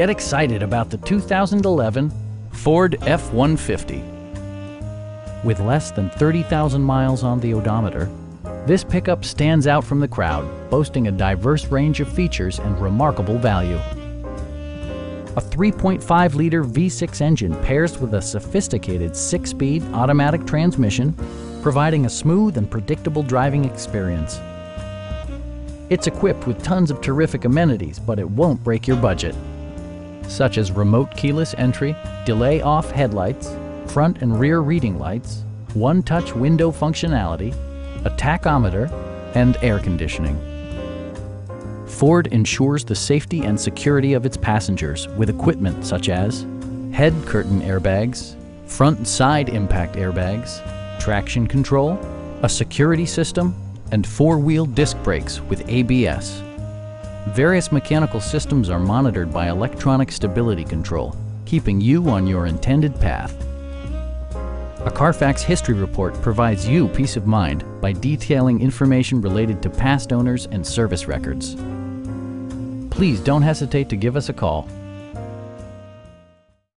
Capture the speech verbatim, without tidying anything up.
Get excited about the two thousand eleven Ford F one fifty. With less than thirty thousand miles on the odometer, this pickup stands out from the crowd, boasting a diverse range of features and remarkable value. A three point five liter V six engine pairs with a sophisticated six-speed automatic transmission, providing a smooth and predictable driving experience. It's equipped with tons of terrific amenities, but it won't break your budget, such as remote keyless entry, delay off headlights, front and rear reading lights, one-touch window functionality, a tachometer, and air conditioning. Ford ensures the safety and security of its passengers with equipment such as head curtain airbags, front and side impact airbags, traction control, a security system, and four-wheel disc brakes with A B S. Various mechanical systems are monitored by electronic stability control, keeping you on your intended path. A Carfax history report provides you peace of mind by detailing information related to past owners and service records. Please don't hesitate to give us a call.